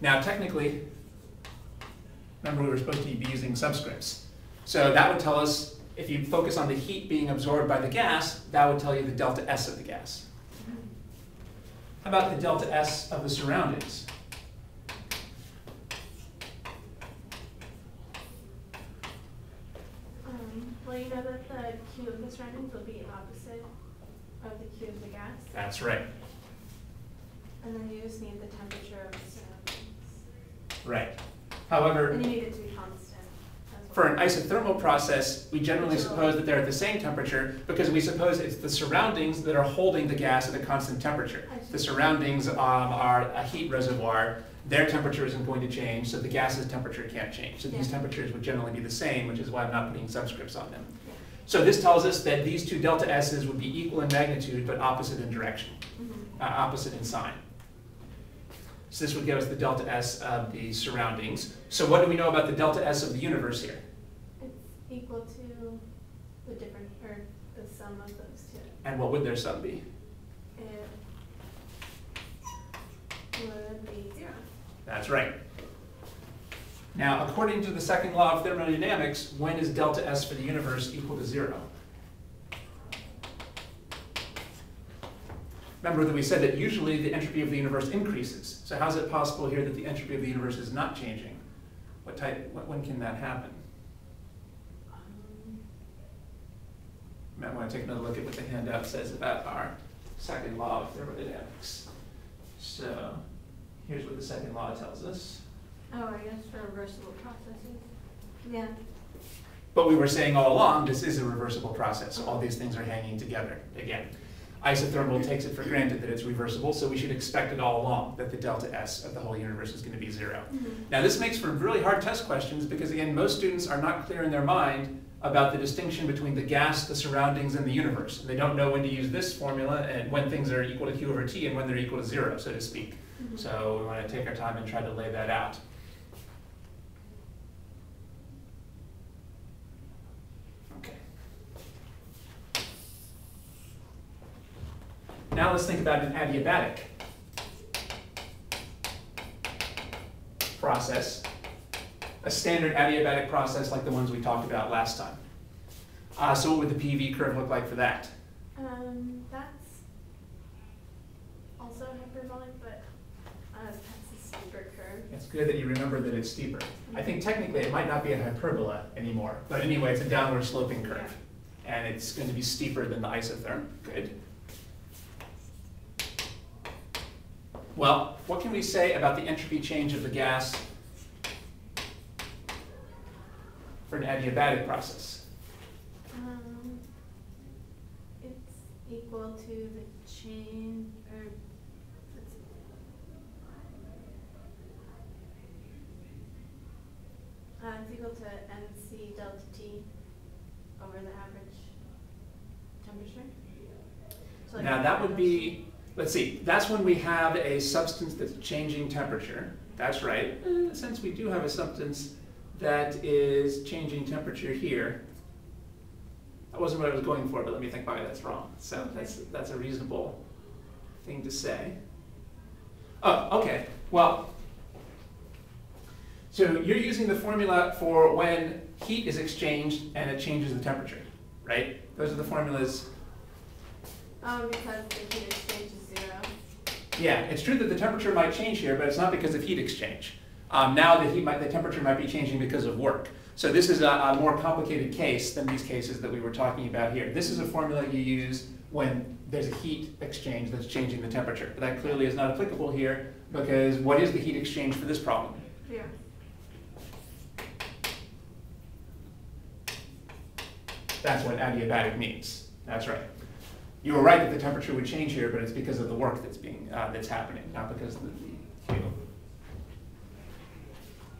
Now technically, remember we were supposed to be using subscripts. So that would tell us, if you focus on the heat being absorbed by the gas, that would tell you the delta S of the gas. How about the delta S of the surroundings? Well, you know that the Q of the surroundings will be opposite of the Q of the gas. That's right. And then you just need the temperature of the surroundings. Right. However, and you need it to be constant. Well. For an isothermal process, we generally suppose that they're at the same temperature because we suppose it's the surroundings that are holding the gas at a constant temperature. The surroundings are a heat reservoir. Their temperature isn't going to change, so the gas's temperature can't change. So these temperatures would generally be the same, which is why I'm not putting subscripts on them. Yeah. So this tells us that these two delta S's would be equal in magnitude, but opposite in direction, opposite in sign. So this would give us the delta S of the surroundings. So what do we know about the delta S of the universe here? It's equal to the difference, or the sum of those two. And what would their sum be? It would be 0. That's right. Now, according to the second law of thermodynamics, when is delta S for the universe equal to 0? Remember that we said that usually the entropy of the universe increases. So how is it possible here that the entropy of the universe is not changing? When can that happen? You might want to take another look at what the handout says about our second law of thermodynamics. So here's what the second law tells us. Oh, I guess for reversible processes. Yeah. But we were saying all along, this is a reversible process. So all these things are hanging together. Again, isothermal takes it for granted that it's reversible, so we should expect it all along, that the delta S of the whole universe is going to be 0. Now this makes for really hard test questions because, again, most students are not clear in their mind about the distinction between the gas, the surroundings, and the universe. They don't know when to use this formula and when things are equal to Q over T and when they're equal to 0, so to speak. So we want to take our time and try to lay that out. Okay. Now let's think about an adiabatic process. A standard adiabatic process like the ones we talked about last time. So what would the PV curve look like for that? That's also hyperbolic, but that's a steeper curve. It's good that you remember that it's steeper. I think technically it might not be a hyperbola anymore, but anyway, it's a downward sloping curve. And it's going to be steeper than the isotherm. Good. Well, what can we say about the entropy change of the gas for an adiabatic process? It's equal to the change, or it's equal to mc delta T over the average temperature. So like now that would be, let's see, that's when we have a substance that's changing temperature. That's right. Since we do have a substance that is changing temperature here. That wasn't what I was going for, but let me think why that's wrong. So that's a reasonable thing to say. Oh, okay. Well, so you're using the formula for when heat is exchanged and it changes the temperature, right? Those are the formulas. Because the heat exchange is 0. Yeah, it's true that the temperature might change here, but it's not because of heat exchange. Now the temperature might be changing because of work. So this is a more complicated case than these cases that we were talking about here. This is a formula you use when there's a heat exchange that's changing the temperature. But that clearly is not applicable here because what is the heat exchange for this problem? Yeah. That's what adiabatic means. That's right. You were right that the temperature would change here, but it's because of the work that's happening, not because of the heat.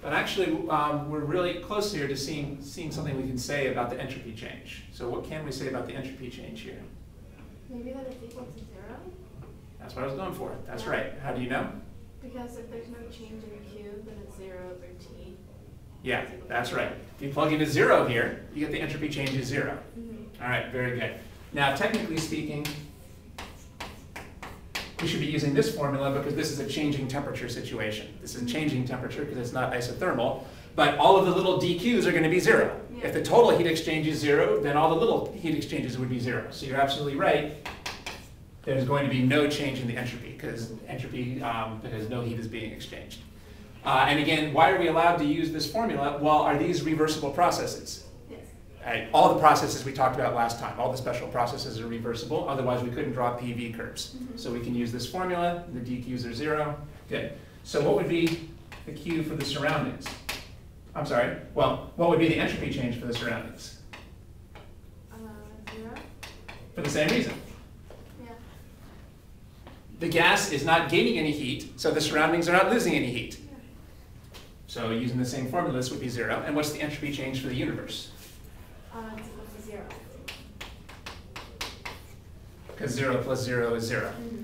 But actually, we're really close here to seeing something we can say about the entropy change. So what can we say about the entropy change here? Maybe that it's equal to 0? That's what I was going for. That's right. How do you know? Because if there's no change in the cube, then it's 0 over T. Yeah, that's right. If you plug in a 0 here, you get the entropy change is 0. All right, very good. Now, technically speaking, we should be using this formula because this is a changing temperature situation. This is changing temperature because it's not isothermal, but all of the little dq's are going to be zero. Yeah. If the total heat exchange is zero, then all the little heat exchanges would be zero. So you're absolutely right. There's going to be no change in the entropy because entropy, because no heat is being exchanged. And again, why are we allowed to use this formula? Well, are these reversible processes? Yes. All the processes we talked about last time, all the special processes are reversible. Otherwise, we couldn't draw PV curves. Mm-hmm. So we can use this formula. The dq's are zero. Good. So what would be the Q for the surroundings? I'm sorry. Well, what would be the entropy change for the surroundings? Zero. For the same reason. The gas is not gaining any heat, so the surroundings are not losing any heat. So using the same formula, this would be zero. And what's the entropy change for the universe? It's equal to zero. Because 0 plus 0 is 0. Mm-hmm.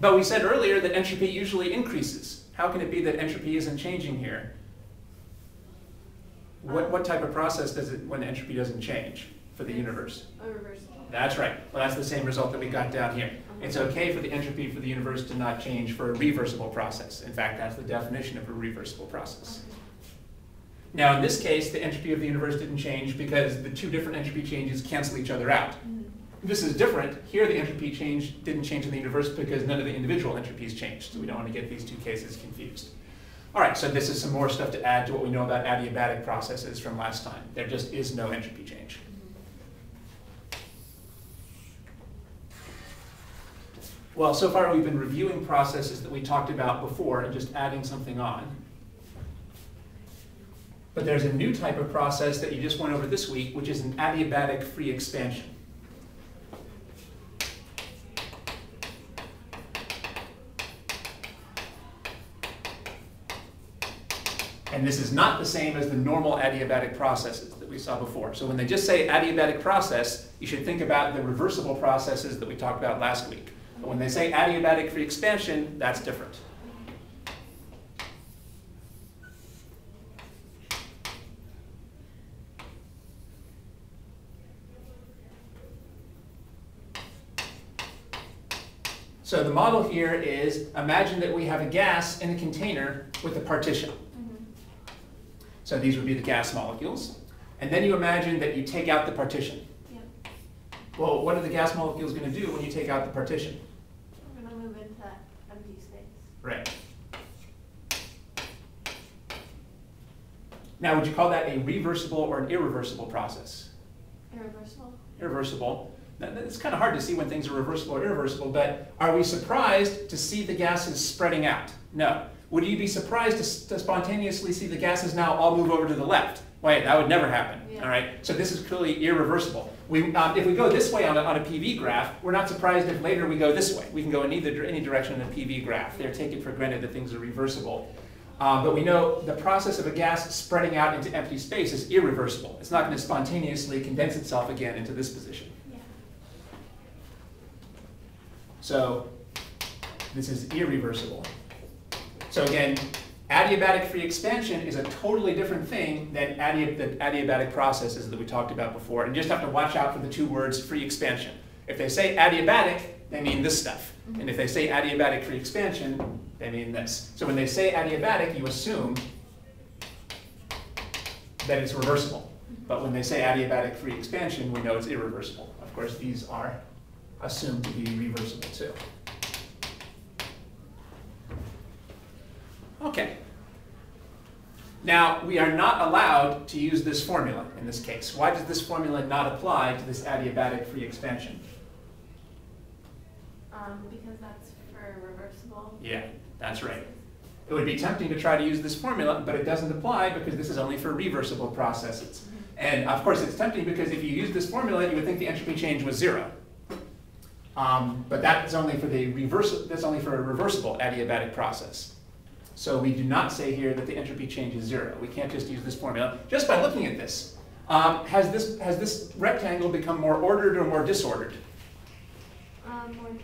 But we said earlier that entropy usually increases. How can it be that entropy isn't changing here? What type of process does it when entropy doesn't change for the universe? A reversal. That's right. Well, that's the same result that we got down here. It's okay for the entropy for the universe to not change for a reversible process. In fact, that's the definition of a reversible process. Now, in this case, the entropy of the universe didn't change because the two different entropy changes cancel each other out. This is different. Here, the entropy change didn't change in the universe because none of the individual entropies changed. So we don't want to get these two cases confused. All right, so this is some more stuff to add to what we know about adiabatic processes from last time. There just is no entropy change. Well, so far we've been reviewing processes that we talked about before and just adding something on. But there's a new type of process that you just went over this week, which is an adiabatic free expansion. And this is not the same as the normal adiabatic processes that we saw before. So when they just say adiabatic process, you should think about the reversible processes that we talked about last week. But when they say adiabatic free expansion, that's different. So the model here is, imagine that we have a gas in a container with a partition. Mm-hmm. So these would be the gas molecules. And then you imagine that you take out the partition. Yeah. Well, what are the gas molecules going to do when you take out the partition? Right. Now, would you call that a reversible or an irreversible process? Irreversible. Irreversible. It's kind of hard to see when things are reversible or irreversible, but are we surprised to see the gases spreading out? No. Would you be surprised to spontaneously see the gases now all move over to the left? Wait, that would never happen. Yeah. All right. So this is clearly irreversible. If we go this way on a PV graph, we're not surprised if later we go this way. We can go in any direction in a PV graph. They're taken for granted that things are reversible. But we know the process of a gas spreading out into empty space is irreversible. It's not going to spontaneously condense itself again into this position. Yeah. So this is irreversible. So again, adiabatic free expansion is a totally different thing than the adiabatic processes that we talked about before. And you just have to watch out for the two words free expansion. If they say adiabatic, they mean this stuff. And if they say adiabatic free expansion, they mean this. So when they say adiabatic, you assume that it's reversible. But when they say adiabatic free expansion, we know it's irreversible. Of course, these are assumed to be reversible too. Okay. Now, we are not allowed to use this formula in this case. Why does this formula not apply to this adiabatic free expansion? Because that's for reversible. Yeah, that's right. It would be tempting to try to use this formula, but it doesn't apply because this is only for reversible processes. Mm-hmm. And of course, it's tempting because if you use this formula, you would think the entropy change was zero. But that's only for a reversible adiabatic process. So we do not say here that the entropy change is zero. We can't just use this formula. Just by looking at this, has this rectangle become more ordered or more disordered? More disordered.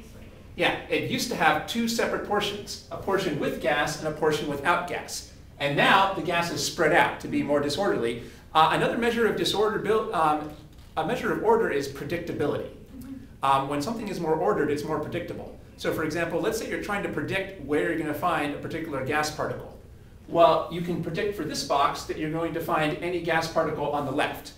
Yeah, it used to have two separate portions, a portion with gas and a portion without gas. And now the gas is spread out to be more disorderly. Another measure of a measure of order is predictability. When something is more ordered, it's more predictable. So for example, let's say you're trying to predict where you're going to find a particular gas particle. Well, you can predict for this box that you're going to find any gas particle on the left.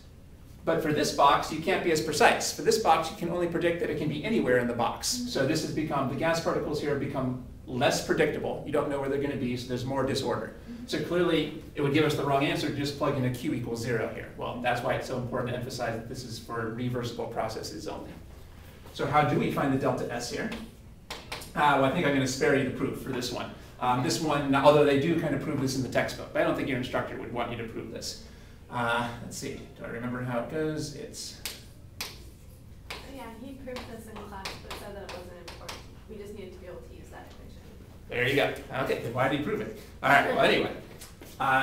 But for this box, you can't be as precise. For this box, you can only predict that it can be anywhere in the box. So this has become, the gas particles here have become less predictable. You don't know where they're going to be, so there's more disorder. So clearly, it would give us the wrong answer to just plug in a q = 0 here. Well, that's why it's so important to emphasize that this is for reversible processes only. So how do we find the delta S here? Well, I think I'm going to spare you the proof for this one. This one, although they do kind of prove this in the textbook, but I don't think your instructor would want you to prove this. Let's see, do I remember how it goes? It's... Yeah, he proved this in class, but said that it wasn't important. We just needed to be able to use that equation. There you go. Okay, then why did he prove it? All right, well, anyway.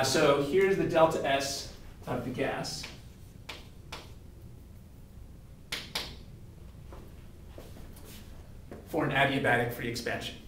So here's the delta S of the gas. For an adiabatic free expansion.